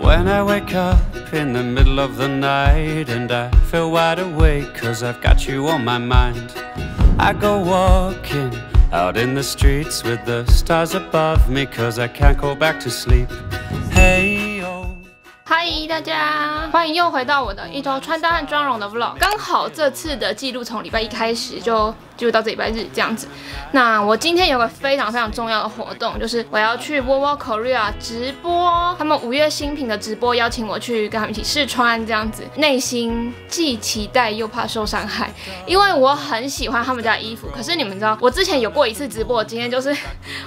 When I wake up in the middle of the night and I feel wide awake cause I've got you on my mind, I go walking out in the streets with the stars above me cause I can't go back to sleep. Hey, 嗨，大家，欢迎又回到我的一周穿搭和妆容的 vlog。刚好这次的记录从礼拜一开始就记录到这礼拜日这样子。那我今天有个非常非常重要的活动，就是我要去 More Korea 直播，他们5月新品的直播邀请我去跟他们一起试穿这样子。内心既期待又怕受伤害，因为我很喜欢他们家的衣服。可是你们知道，我之前有过一次直播的经验，就是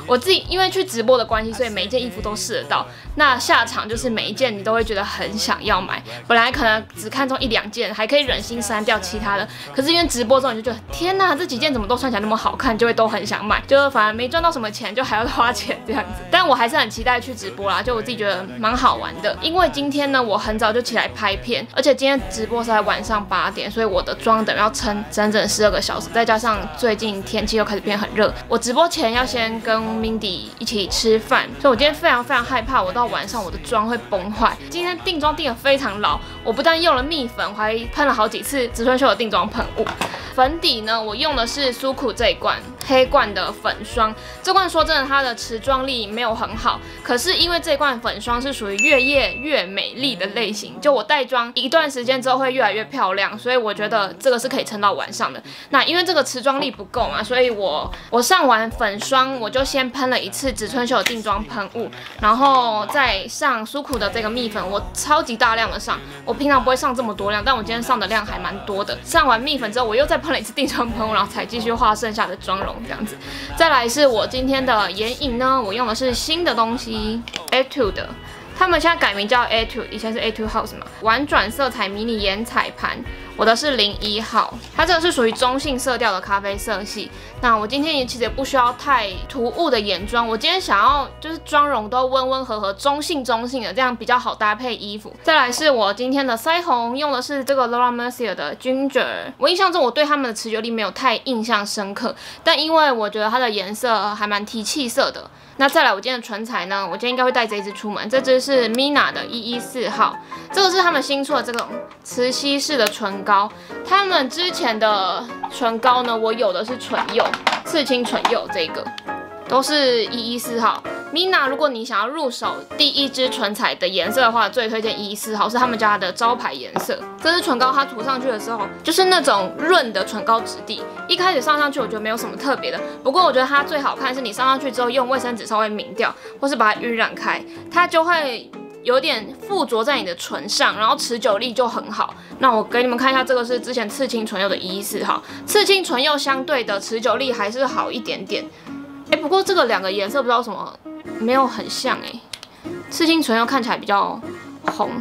我自己因为去直播的关系，所以每一件衣服都试得到。那下场就是每一件你都会觉得很想要买，本来可能只看中1、2件，还可以忍心删掉其他的。可是因为直播之后，你就觉得天哪，这几件怎么都穿起来那么好看，就会都很想买。就是反而没赚到什么钱，就还要花钱这样子。但我还是很期待去直播啦，就我自己觉得蛮好玩的。因为今天呢，我很早就起来拍片，而且今天直播是在晚上8点，所以我的妆等于要撑整整12个小时，再加上最近天气又开始变很热，我直播前要先跟 Mindy 一起吃饭，所以我今天非常非常害怕，我到晚上我的妆会崩坏。今天定妆定得非常老，我不但用了蜜粉，我还喷了好几次植村秀的定妆喷雾。粉底呢，我用的是苏苦这一罐黑罐的粉霜，这罐说真的它的持妆力没有很好，可是因为这罐粉霜是属于越夜越美丽的类型，就我带妆一段时间之后会越来越漂亮，所以我觉得这个是可以撑到晚上的。那因为这个持妆力不够嘛，所以我上完粉霜我就先喷了一次植村秀的定妆喷雾，然后再上苏苦的这个蜜粉，我超级大量的上，我平常不会上这么多量，但我今天上的量还蛮多的。上完蜜粉之后，我又再喷了一次定妆喷雾，然后才继续画剩下的妆容这样子。再来是我今天的眼影呢，我用的是新的东西 ，Etude， 他们现在改名叫 Etude， 以前是 Etude House 嘛。玩转色彩迷你眼彩盘，我的是01号，它这个是属于中性色调的咖啡色系。那我今天也其实也不需要太突兀的眼妆，我今天想要就是妆容都温温和和、中性的，这样比较好搭配衣服。再来是我今天的腮红，用的是这个 Laura Mercier 的 Ginger。我印象中我对他们的持久力没有太印象深刻，但因为我觉得它的颜色还蛮提气色的。那再来我今天的唇彩呢，我今天应该会带这一支出门，这支是 Mina 的114号，这个是他们新出的这种磁吸式的唇膏。他们之前的唇膏呢，我有的是唇釉。刺青唇釉这个都是114号 ，Mina。如果你想要入手第一支唇彩的颜色的话，最推荐114号，是他们家的招牌颜色。这支唇膏它涂上去的时候，就是那种润的唇膏质地。一开始上上去我觉得没有什么特别的，不过我觉得它最好看是你上上去之后用卫生纸稍微抿掉，或是把它晕染开，它就会有点附着在你的唇上，然后持久力就很好。那我给你们看一下，这个是之前刺青唇釉的114号，刺青唇釉相对的持久力还是好一点点。哎，不过这个两个颜色不知道什么没有很像哎，刺青唇釉看起来比较红。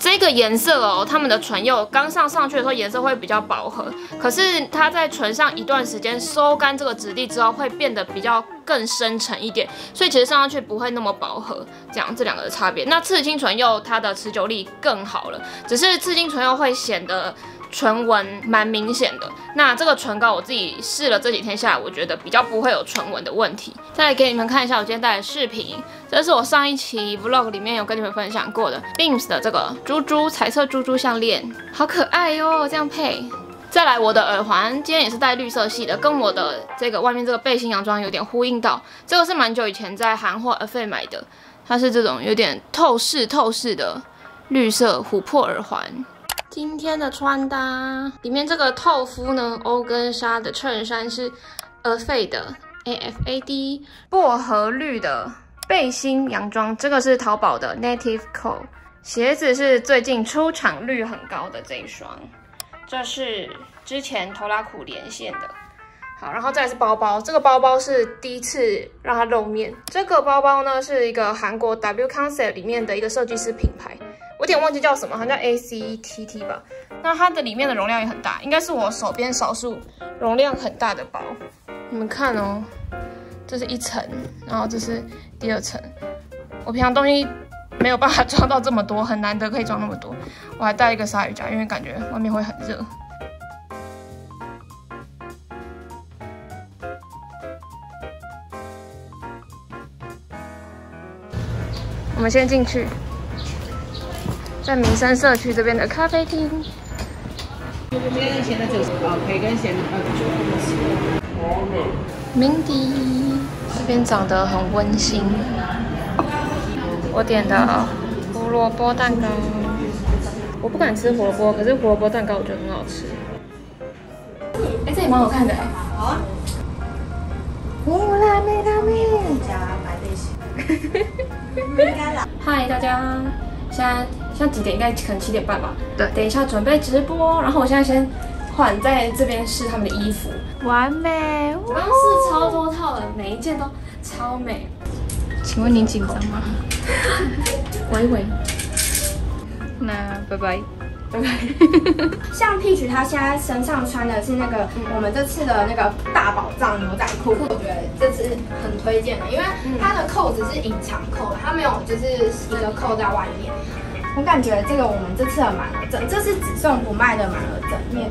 这个颜色哦，他们的唇釉刚上去的时候颜色会比较饱和，可是它在唇上一段时间收干这个质地之后，会变得比较更深沉一点，所以其实上上去不会那么饱和。这样这两个的差别。那刺青唇釉它的持久力更好了，只是刺青唇釉会显得唇纹蛮明显的。那这个唇膏我自己试了这几天下来，我觉得比较不会有唇纹的问题。再来给你们看一下我今天带的饰品，这是我上一期 vlog 里面有跟你们分享过的 Beams 的这个珠珠彩色珠珠项链，好可爱哟、哦，这样配。再来我的耳环，今天也是戴绿色系的，跟我的这个外面这个背心洋装有点呼应到。这个是蛮久以前在韩货 A fade 买的，它是这种有点透视的绿色琥珀耳环。今天的穿搭里面这个透肤呢，欧根纱的衬衫是 A fade 的 A F A D， 薄荷绿的背心洋装，这个是淘宝的 Native Co， 鞋子是最近出场率很高的这一双，这是之前头拉苦连线的。好，然后再来是包包，这个包包是第一次让它露面。这个包包呢是一个韩国 W Concept 里面的一个设计师品牌。我有点忘记叫什么，好像叫 ACTT 吧。那它的里面的容量也很大，应该是我手边少数容量很大的包。你们看哦，这是1层，然后这是第2层。我平常东西没有办法装到这么多，很难得可以装那么多。我还带一个鲨鱼夹，因为感觉外面会很热。我们先进去。在民生社区这边的咖啡厅。Mindy 这边长得很温馨。我点的胡萝卜蛋糕，我不敢吃胡萝卜，可是胡萝卜蛋糕我觉得很好吃。哎、欸，这也蛮好看的哎、欸。好啊。哦，辣妹辣妹。嗨，大家，现在几点？应该可能7点半吧。对，等一下准备直播，然后我现在先换，在这边试他们的衣服。完美，我刚试超多套的，每一件都超美。请问你紧张吗？喂喂，那拜拜。对，像 Peach 她现在身上穿的是那个我们这次的那个大宝藏牛仔裤，我觉得这次很推荐的，因为它的扣子是隐藏扣，它没有就是一个扣在外面。我感觉这个我们这次的满额赠，这是只送不卖的满额赠面。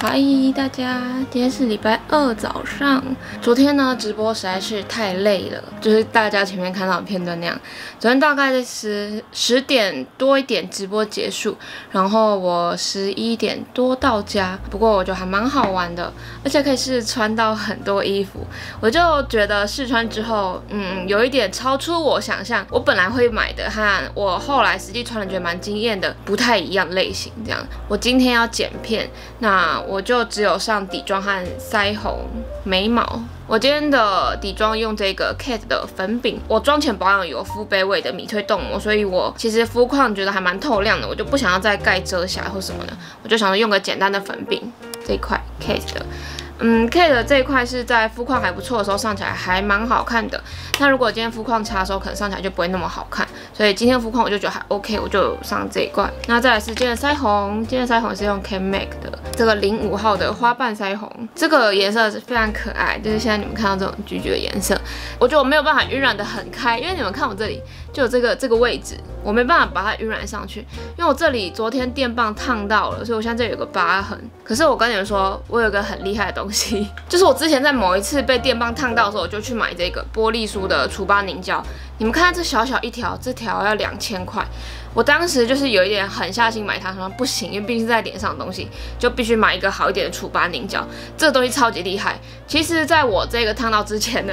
嗨，大家，今天是礼拜2早上。昨天呢，直播实在是太累了，就是大家前面看到的片段那样。昨天大概在10点多一点直播结束，然后我11点多到家。不过我觉得还蛮好玩的，而且可以试穿到很多衣服。我就觉得试穿之后，有一点超出我想象。我本来会买的和我后来实际穿了觉得蛮惊艳的，不太一样类型这样。我今天要剪片，那我就只有上底妆和腮红、眉毛。我今天的底妆用这个 Kate 的粉饼，我妆前保养有敷北纬的米翠冻膜，所以我其实肤况觉得还蛮透亮的，我就不想要再盖遮瑕或什么的，我就想用个简单的粉饼这一块 Kate 的。Kate 的这一块是在肤况还不错的时候上起来还蛮好看的，那如果今天肤况差的时候，可能上起来就不会那么好看，所以今天肤况我就觉得还 OK， 我就上这一块。那再来是今天的腮红，今天的腮红是用 CanMake 的这个05号的花瓣腮红，这个颜色是非常可爱，就是现在你们看到这种橘橘的颜色，我觉得我没有办法晕染的很开，因为你们看我这里就有这个位置，我没办法把它晕染上去，因为我这里昨天电棒烫到了，所以我现在这里有个疤痕。可是我跟你们说，我有个很厉害的东西。就是我之前在某一次被电棒烫到的时候，我就去买这个玻璃梳的除疤凝胶。你们看这小小一条，这条要2000块。我当时就是有一点狠下心买它，说不行，因为毕竟是在脸上的东西，就必须买一个好一点的除疤凝胶。这个东西超级厉害。其实，在我这个烫到之前呢，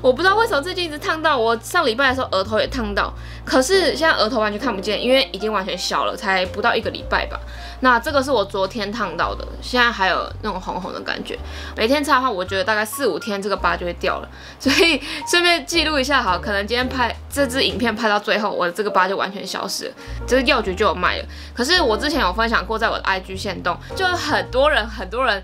我不知道为什么最近一直烫到。我上礼拜的时候额头也烫到，可是现在额头完全看不见，因为已经完全消了，才不到1个礼拜吧。那这个是我昨天烫到的，现在还有那种红红的感觉。每天擦的话，我觉得大概4、5天这个疤就会掉了。所以顺便记录一下，好，可能今天拍这支影片拍到最后，我的这个疤就完全消失了。就是药局就有卖了，可是我之前有分享过，在我的 IG 限动，就很多人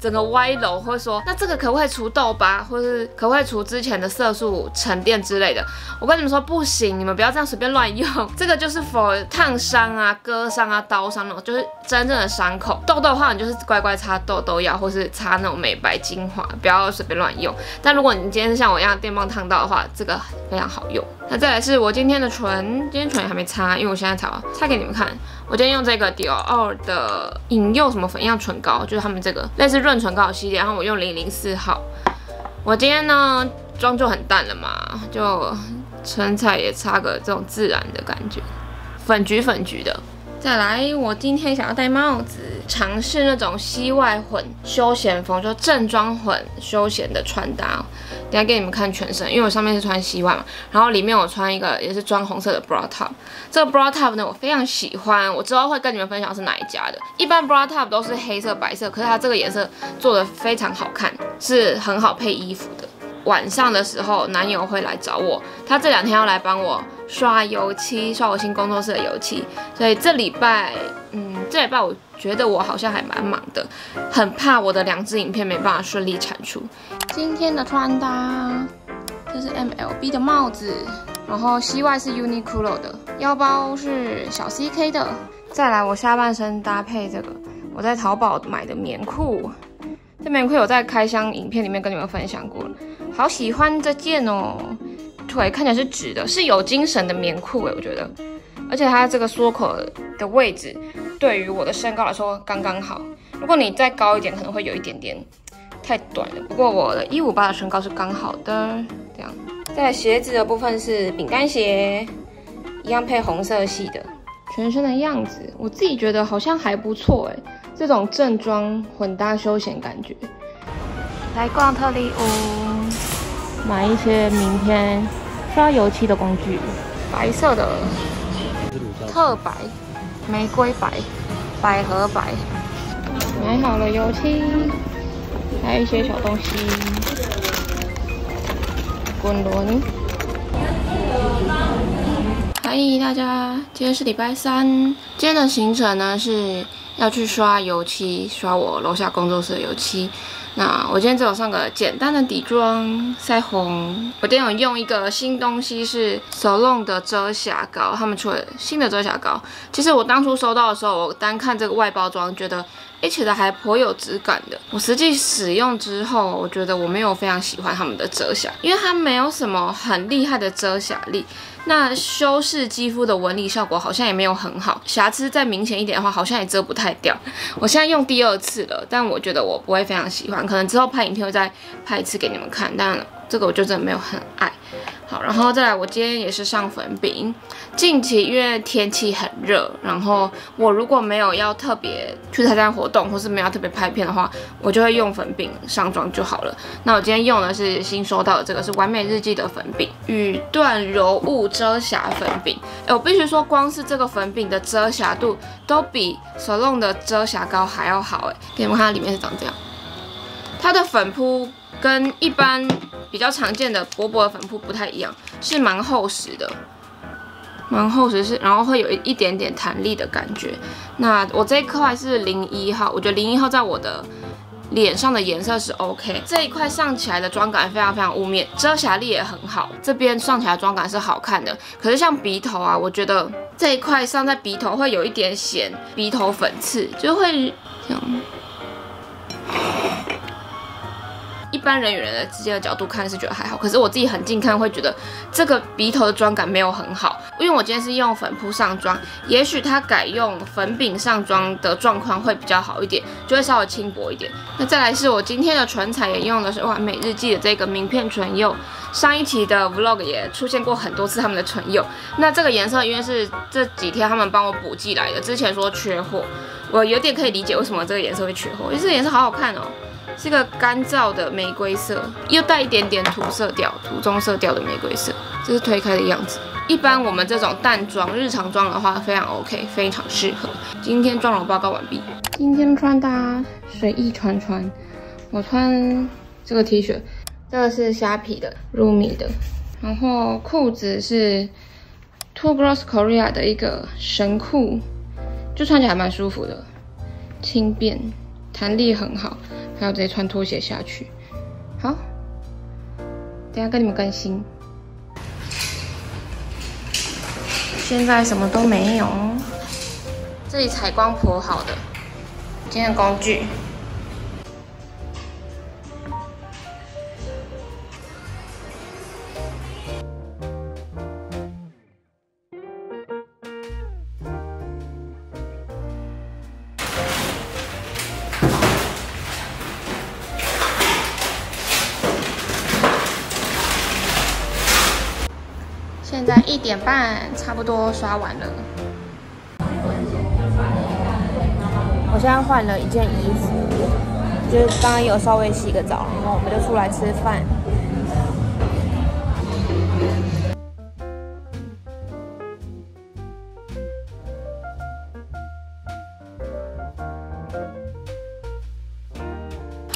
整个歪楼会说，那这个可不可以除痘疤，或是可不可以除之前的色素沉淀之类的？我跟你们说不行，你们不要这样随便乱用，这个就是 for 烫伤啊、割伤啊、刀伤那种，就是真正的伤口。痘痘的话，你就是乖乖擦痘痘药，或是擦那种美白精华，不要随便乱用。但如果你今天是像我一样电棒烫到的话，这个非常好用。那再来是我今天的唇，今天唇也还没擦，因为我现在擦给你们看。我今天用这个 Dior 的引诱什么粉样唇膏，就是他们这个类似润唇膏的系列，然后我用004号。我今天呢妆就很淡了嘛，就唇彩也擦个这种自然的感觉，粉橘粉橘的。再来，我今天想要戴帽子，尝试那种西外混休闲风，就正装混休闲的穿搭。等一下给你们看全身，因为我上面是穿西外嘛，然后里面我穿一个也是砖红色的 bra top。这个 bra top 呢，我非常喜欢，我之后会跟你们分享是哪一家的。一般 bra top 都是黑色、白色，可是它这个颜色做的非常好看，是很好配衣服的。晚上的时候，男友会来找我，他这2天要来帮我刷油漆，刷我新工作室的油漆，所以这礼拜我觉得我好像还蛮忙的，很怕我的2支影片没办法顺利产出。今天的穿搭，这是 MLB 的帽子，然后膝外是 Uniqlo 的，腰包是小 CK 的。再来，我下半身搭配这个我在淘宝买的棉裤。这棉裤有在开箱影片里面跟你们分享过了，好喜欢这件哦，腿看起来是直的，是有精神的棉裤诶，我觉得，而且它这个缩口的位置对于我的身高来说刚刚好，如果你再高一点可能会有一点点太短了，不过我的158的身高是刚好的，这样。再来鞋子的部分是饼干鞋，一样配红色系的。全身的样子，我自己觉得好像还不错哎，这种正装混搭休闲感觉。来逛特力屋，买一些明天刷油漆的工具，白色的特白、玫瑰白、百合白。买好了油漆，还有一些小东西，滚轮。嗨，大家，今天是礼拜三。今天的行程呢是要去刷油漆，刷我楼下工作室的油漆。那我今天只有上个简单的底妆、腮红。我今天有用一个新东西是 Solon 的遮瑕膏，他们出了新的遮瑕膏。其实我当初收到的时候，我单看这个外包装，觉得起来还颇有质感的。我实际使用之后，我觉得我没有非常喜欢他们的遮瑕，因为它没有什么很厉害的遮瑕力。那修饰肌肤的纹理效果好像也没有很好，瑕疵再明显一点的话，好像也遮不太掉。我现在用第二次了，但我觉得我不会非常喜欢，可能之后拍影片会再拍一次给你们看。但这个我就真的没有很爱。好，然后再来，我今天也是上粉饼。近期因为天气很热，然后我如果没有要特别去参加活动，或是没有要特别拍片的话，我就会用粉饼上妆就好了。那我今天用的是新收到的，这个是完美日记的粉饼羽缎柔雾遮瑕粉饼。我必须说，光是这个粉饼的遮瑕度都比 Solon 的遮瑕膏还要好哎。给你们看，它里面是长这样，它的粉扑跟一般比较常见的薄薄的粉扑不太一样，是蛮厚实的，然后会有一点点弹力的感觉。那我这一块是01号，我觉得01号在我的脸上的颜色是 OK， 这一块上起来的妆感非常非常雾面，遮瑕力也很好，这边上起来的妆感是好看的。可是像鼻头啊，我觉得这一块上在鼻头会有一点显鼻头粉刺，就会这样。一般人与人的之间的角度看是觉得还好，可是我自己很近看会觉得这个鼻头的妆感没有很好，因为我今天是用粉扑上妆，也许它改用粉饼上妆的状况会比较好一点，就会稍微轻薄一点。那再来是我今天的唇彩也用的是完美日记的这个名片唇釉，上一期的 vlog 也出现过很多次他们的唇釉。那这个颜色因为是这几天他们帮我补寄来的，之前说缺货，我有点可以理解为什么这个颜色会缺货，因为这个颜色好好看哦。是个干燥的玫瑰色，又带一点点土色调、土棕色调的玫瑰色，这是推开的样子。一般我们这种淡妆、日常妆的话，非常 OK， 非常适合。今天妆容报告完毕。今天穿搭随意穿，我穿这个 T 恤，这个是虾皮的 Roomee 的，然后裤子是 Two Girls Korea 的一个神裤，就穿起来蛮舒服的，轻便，弹力很好。还要直接穿拖鞋下去。好，等一下跟你们更新。现在什么都没有，这里采光颇好的。今天的工具，现在1点半，差不多刷完了。我现在换了一件衣服，就是刚刚有稍微洗个澡，然后我们就出来吃饭。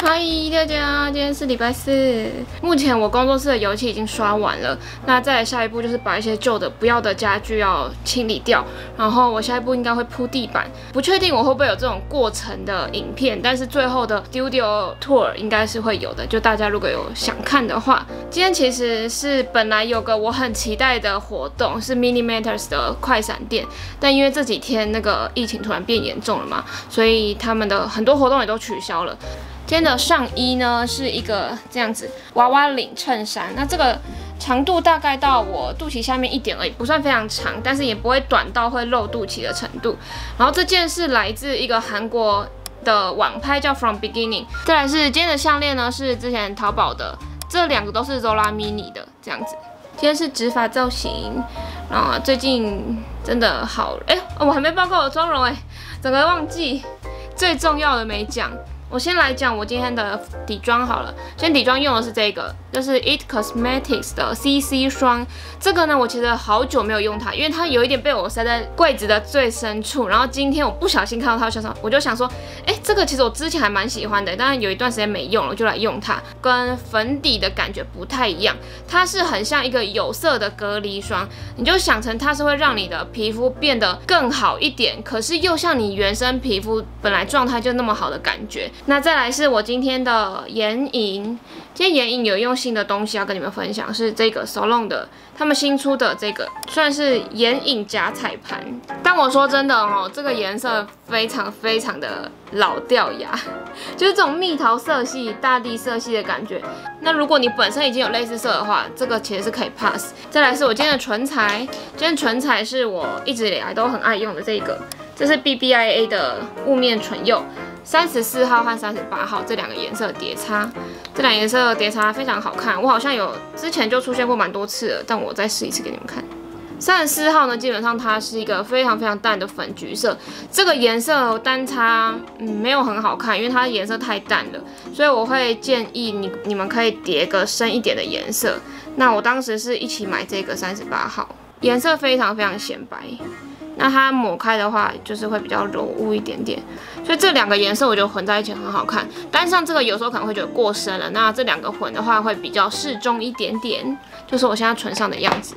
嗨，大家，今天是礼拜四。目前我工作室的油漆已经刷完了，那再来下一步就是把一些旧的不要的家具要清理掉，然后我下一步应该会铺地板，不确定我会不会有这种过程的影片，但是最后的 studio tour 应该是会有的，就大家如果有想看的话。今天其实是本来有个我很期待的活动，是 Minimeters 的快闪店，但因为这几天那个疫情突然变严重了嘛，所以他们的很多活动也都取消了。今天的上衣呢是一个这样子娃娃领衬衫，那这个长度大概到我肚脐下面1点而已，不算非常长，但是也不会短到会露肚脐的程度。然后这件是来自一个韩国的网拍叫 From Beginning。再来是今天的项链呢是之前淘宝的，这两个都是 Zora Mini 的这样子。今天是直发造型，然后最近真的好哦，我还没报告我妆容哎，整个忘记最重要的没讲。我先来讲我今天的底妆好了，今天底妆用的是这个，就是 It Cosmetics 的 CC 霜。这个呢，我其实好久没有用它，因为它有一点被我塞在柜子的最深处。然后今天我不小心看到它，我就想说，哎，这个其实我之前还蛮喜欢的，但是有一段时间没用了，我就来用它。跟粉底的感觉不太一样，它是很像一个有色的隔离霜，你就想成它是会让你的皮肤变得更好一点，可是又像你原生皮肤本来状态就那么好的感觉。 那再来是我今天的眼影，今天眼影有用新的东西要跟你们分享，是这个 Solon 的，他们新出的这个算是眼影假彩盘。但我说真的哦，这个颜色非常的老掉牙，就是这种蜜桃色系、大地色系的感觉。那如果你本身已经有类似色的话，这个其实是可以 pass。再来是我今天的唇彩，今天唇彩是我一直以来都很爱用的这个，这是 BBIA 的雾面唇釉。 34号和38号这两个颜色叠擦，这两个颜色叠擦非常好看。我好像有之前就出现过蛮多次了，但我再试一次给你们看。34号呢，基本上它是一个非常淡的粉橘色，这个颜色单擦没有很好看，因为它的颜色太淡了，所以我会建议你们可以叠个深一点的颜色。那我当时是一起买这个38号，颜色非常显白。 那它抹开的话，就是会比较柔雾一点点，所以这两个颜色我觉得混在一起很好看。但像这个有时候可能会觉得过深了，那这两个混的话会比较适中一点点，就是我现在唇上的样子。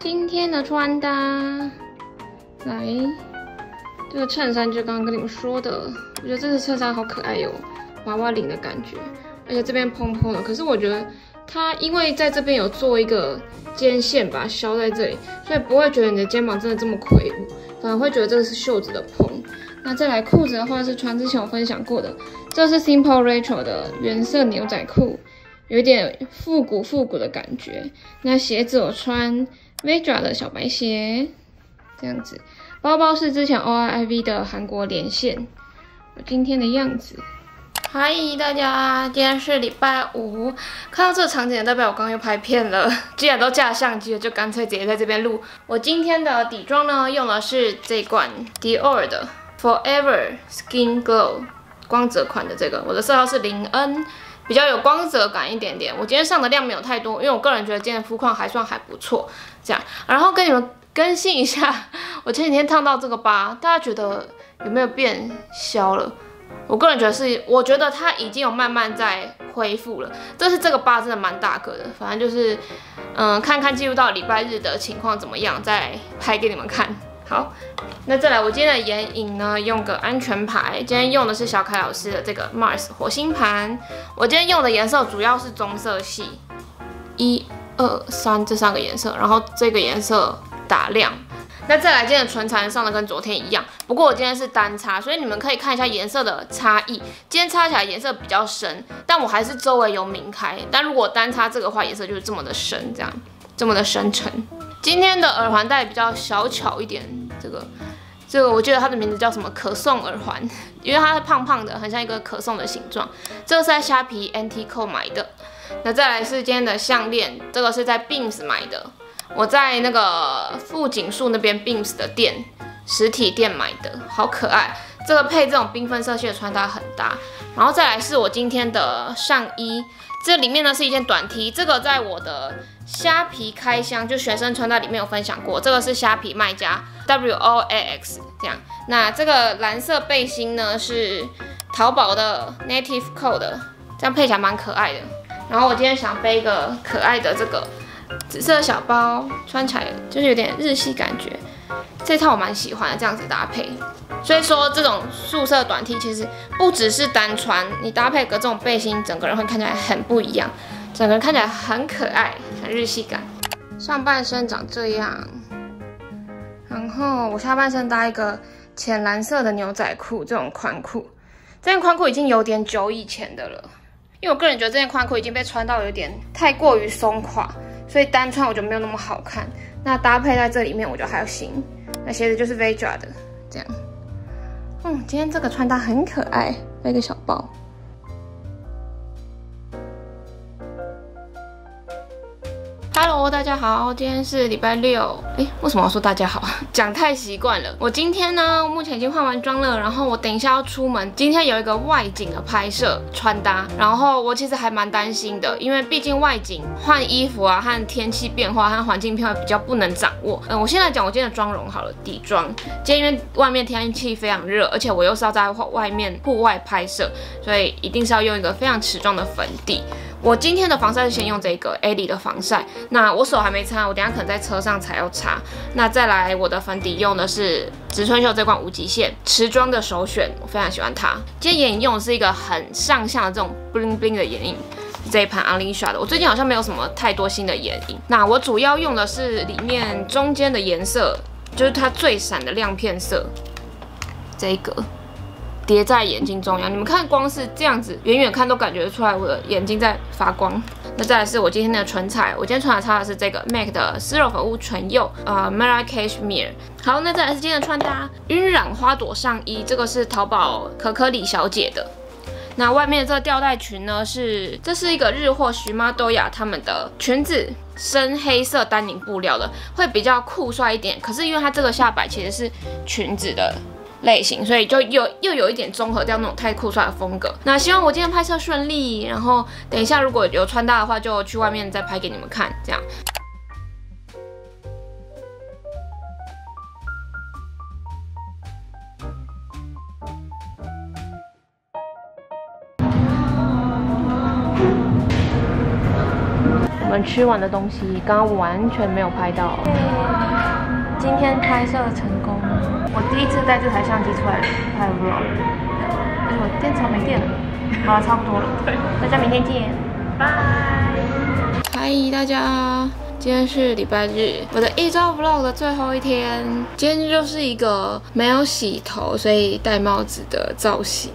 今天的穿搭，来，这个衬衫就刚刚跟你们说的，我觉得这个衬衫好可爱哟，娃娃领的感觉，而且这边蓬蓬的，可是我觉得。 它因为在这边有做一个肩线把它削在这里，所以不会觉得你的肩膀真的这么魁梧，反而会觉得这个是袖子的蓬。那再来裤子的话，是穿之前我分享过的，这是 Simple Retro 的原色牛仔裤，有点复古的感觉。那鞋子我穿 Veja 的小白鞋，这样子。包包是之前 Oiiv 的韩国连线，我今天的样子。 嗨，大家，今天是礼拜5，看到这个场景代表我刚刚又拍片了。既然都架相机了，就干脆直接在这边录。我今天的底妆呢，用的是这罐 Dior 的 Forever Skin Glow 光泽款的这个，我的色号是0N， 比较有光泽感一点点。我今天上的量没有太多，因为我个人觉得今天的肤况还不错。这样，然后跟你们更新一下，我前几天烫到这个疤，大家觉得有没有变消了？ 我个人觉得是，我觉得它已经有慢慢在恢复了。但是这个疤真的蛮大个的，反正就是，看看进入到礼拜日的情况怎么样，再拍给你们看。好，那再来我今天的眼影呢，用个安全牌。今天用的是小凯老师的这个 Mars 火星盘。我今天用的颜色主要是棕色系，1、2、3这3个颜色，然后这个颜色打亮。 那再来，今天的唇彩上的跟昨天一样，不过我今天是单擦，所以你们可以看一下颜色的差异。今天擦起来颜色比较深，但我还是周围有明开。但如果单擦这个话，颜色就是这么的深，这样这么的深沉。今天的耳环戴比较小巧一点，这个我记得它的名字叫什么可颂耳环，因为它是胖的，很像一个可颂的形状。这个是在虾皮 Native Co 买的。那再来是今天的项链，这个是在 Beams 买的。 我在那个富锦树那边 Beams 的店实体店买的，好可爱。这个配这种缤纷色系的穿搭很搭。然后再来是我今天的上衣，这里面呢是一件短 T， 这个在我的虾皮开箱就学生穿搭里面有分享过，这个是虾皮卖家 WOAX 这样。那这个蓝色背心呢是淘宝的 Native Co 的，这样配起来蛮可爱的。然后我今天想背一个可爱的这个。 紫色小包穿起来就是有点日系感觉，这套我蛮喜欢的，这样子搭配。所以说这种素色短 T 其实不只是单穿，你搭配个这种背心，整个人会看起来很不一样，整个人看起来很可爱，很日系感。上半身长这样，然后我下半身搭一个浅蓝色的牛仔裤，这种宽裤，这件宽裤已经有点久以前的了，因为我个人觉得这件宽裤已经被穿到有点太过于松垮。 所以单穿我就没有那么好看，那搭配在这里面我就还行。那鞋子就是 Veja 的，这样。今天这个穿搭很可爱，背个小包。Hello， Hello， 大家好，今天是礼拜六。为什么要说大家好？讲太习惯了。我今天呢，目前已经换完妆了，然后我等一下要出门。今天有一个外景的拍摄穿搭，然后我其实还蛮担心的，因为毕竟外景换衣服啊，和天气变化和环境变化比较不能掌握。我先来讲我今天的妆容好了，底妆。今天因为外面天气非常热，而且我又是要在外面户外拍摄，所以一定是要用一个非常持妆的粉底。 我今天的防晒是先用这个 Ellie 的防晒，那我手还没擦，我等一下可能在车上才要擦。那再来我的粉底用的是植村秀这款无极限，持妆的首选，我非常喜欢它。今天眼影用的是一个很上相的这种 bling bling 的眼影，这一盘 Alisha 的。我最近好像没有什么太多新的眼影，那我主要用的是里面中间的颜色，就是它最闪的亮片色，这一格。 叠在眼睛中央，你们看，光是这样子，远远看都感觉出来我的眼睛在发光。那再来是我今天的唇彩，我今天唇彩擦的是这个 MAC 的丝柔粉雾唇釉，Mara Cashmere。好，那再来是今天的穿搭，晕染花朵上衣，这个是淘宝可可里小姐的。那外面这个吊带裙呢，这是一个日货徐妈多雅他们的裙子。 深黑色丹宁布料的，会比较酷帅一点。可是因为它这个下摆其实是裙子的类型，所以就又有一点综合掉那种太酷帅的风格。那希望我今天拍摄顺利，然后等一下如果有穿搭的话，就去外面再拍给你们看，这样。 我们吃完的东西，刚刚完全没有拍到。今天拍摄成功了，我第一次带这台相机出来拍 vlog， 而且我电池没电了。好了，差不多了，大家明天见，拜。嗨，大家，今天是礼拜日，我的一周 vlog 的最后一天。今天就是一个没有洗头，所以戴帽子的造型。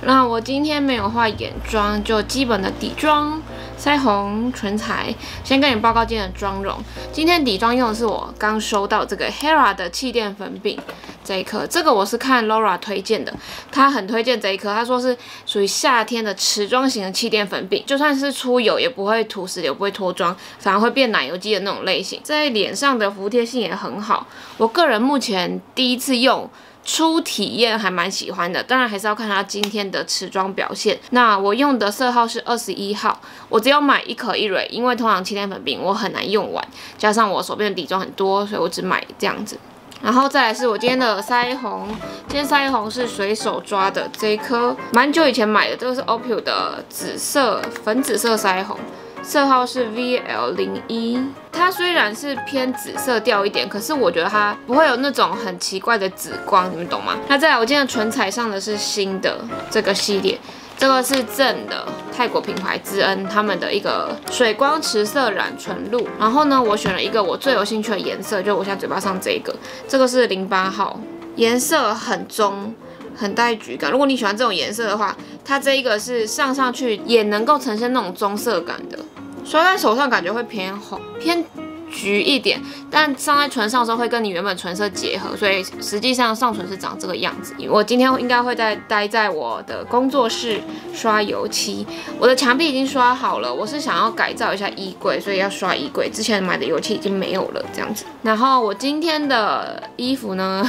那我今天没有画眼妆，就基本的底妆。 腮红、唇彩，先跟你报告今天的妆容。今天底妆用的是我刚收到这个 Hera 的气垫粉饼这一颗，这个我是看 Laura 推荐的，她很推荐这一颗，她说是属于夏天的持妆型的气垫粉饼，就算是出油也不会涂死，也不会脱妆，反而会变奶油肌的那种类型，在脸上的服帖性也很好。我个人目前第一次用。 初体验还蛮喜欢的，当然还是要看它今天的持妆表现。那我用的色号是21号，我只有买一颗一蕊，因为通常气垫粉饼我很难用完，加上我手边的底妆很多，所以我只买这样子。然后再来是我今天的腮红，今天腮红是随手抓的这一颗，蛮久以前买的，这个是 Opal 的紫色粉紫色腮红。 色号是 VL01， 它虽然是偏紫色调一点，可是我觉得它不会有那种很奇怪的紫光，你们懂吗？那再来，我今天的唇彩上的是新的这个系列，这个是正的泰国品牌知恩他们的一个水光持色染唇露。然后呢，我选了一个我最有兴趣的颜色，就我现在嘴巴上这个，这个是08号，颜色很棕。 很带橘感，如果你喜欢这种颜色的话，它这一个是上去也能够呈现那种棕色感的，刷在手上感觉会偏红偏橘一点，但上在唇上的时候会跟你原本唇色结合，所以实际上上唇是长这个样子。我今天应该会待在我的工作室刷油漆，我的墙壁已经刷好了，我是想要改造一下衣柜，所以要刷衣柜。之前买的油漆已经没有了这样子。然后我今天的衣服呢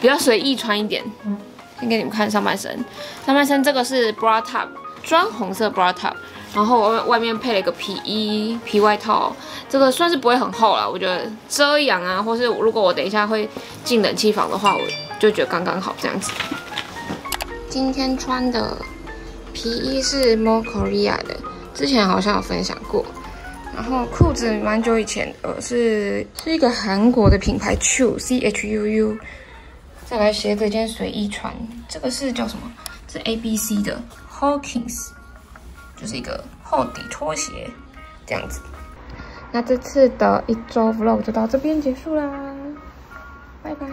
比较随意穿一点。 先给你们看上半身，上半身这个是 bra top， 砖红色 bra top， 然后我外面配了一个皮外套，这个算是不会很厚啦，我觉得遮阳啊，或是如果我等一下会进冷气房的话，我就觉得刚刚好这样子。今天穿的皮衣是 More Korea 的，之前好像有分享过。 然后裤子蛮久以前的，是一个韩国的品牌 Chuu C H U U。 再来鞋子，今天随意穿，这个是叫什么？是 ABC 的 Hawkins， 就是一个厚底拖鞋，这样子。那这次的一周 Vlog 就到这边结束啦，拜拜。